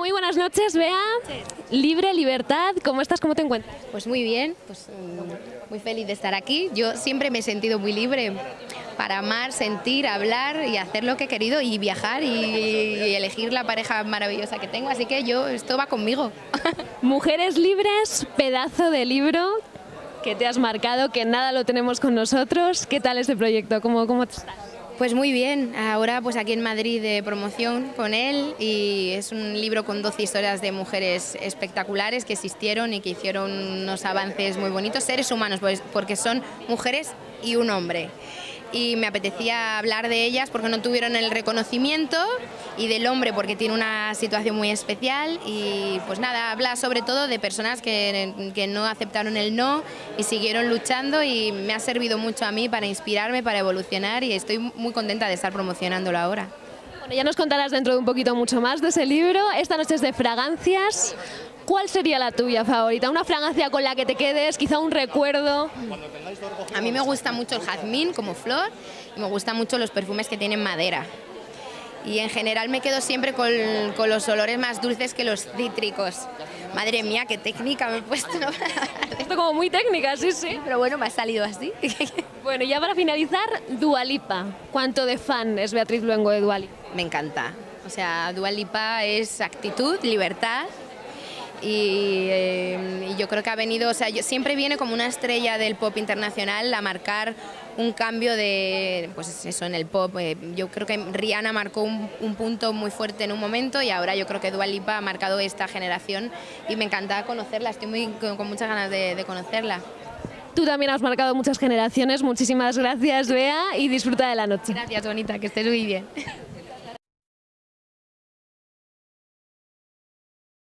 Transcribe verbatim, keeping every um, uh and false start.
muy buenas noches, Bea. Sí. Libre, libertad, ¿cómo estás? ¿Cómo te encuentras? Pues muy bien, pues, muy feliz de estar aquí. Yo siempre me he sentido muy libre para amar, sentir, hablar y hacer lo que he querido y viajar y, y elegir la pareja maravillosa que tengo. Así que yo, esto va conmigo. Mujeres libres, pedazo de libro que te has marcado, que nada lo tenemos con nosotros. ¿Qué tal este proyecto? ¿Cómo, cómo estás? Pues muy bien, ahora pues aquí en Madrid de promoción con él, y es un libro con doce historias de mujeres espectaculares que existieron y que hicieron unos avances muy bonitos, seres humanos, pues, porque son mujeres y un hombre. Y me apetecía hablar de ellas porque no tuvieron el reconocimiento, y del hombre porque tiene una situación muy especial, y pues nada, habla sobre todo de personas que, que no aceptaron el no y siguieron luchando, y me ha servido mucho a mí para inspirarme, para evolucionar, y estoy muy contenta de estar promocionándolo ahora. Bueno, ya nos contarás dentro de un poquito mucho más de ese libro. Esta noche es de fragancias. ¿Cuál sería la tuya favorita? ¿Una fragancia con la que te quedes? ¿Quizá un recuerdo? A mí me gusta mucho el jazmín como flor, y me gustan mucho los perfumes que tienen madera. Y en general me quedo siempre con, con los olores más dulces que los cítricos. Madre mía, qué técnica me he puesto. Esto como muy técnica, sí, sí. Pero bueno, me ha salido así. Bueno, ya para finalizar, Dua Lipa. ¿Cuánto de fan es Beatriz Luengo de Dua Lipa? Me encanta. O sea, Dua Lipa es actitud, libertad. Y, eh, y yo creo que ha venido, o sea, yo, siempre viene como una estrella del pop internacional a marcar un cambio de, pues eso, en el pop. Eh, yo creo que Rihanna marcó un, un punto muy fuerte en un momento, y ahora yo creo que Dua Lipa ha marcado esta generación, y me encanta conocerla, estoy muy, con, con muchas ganas de, de conocerla. Tú también has marcado muchas generaciones, muchísimas gracias, Bea, y disfruta de la noche. Gracias, bonita, que estés muy bien.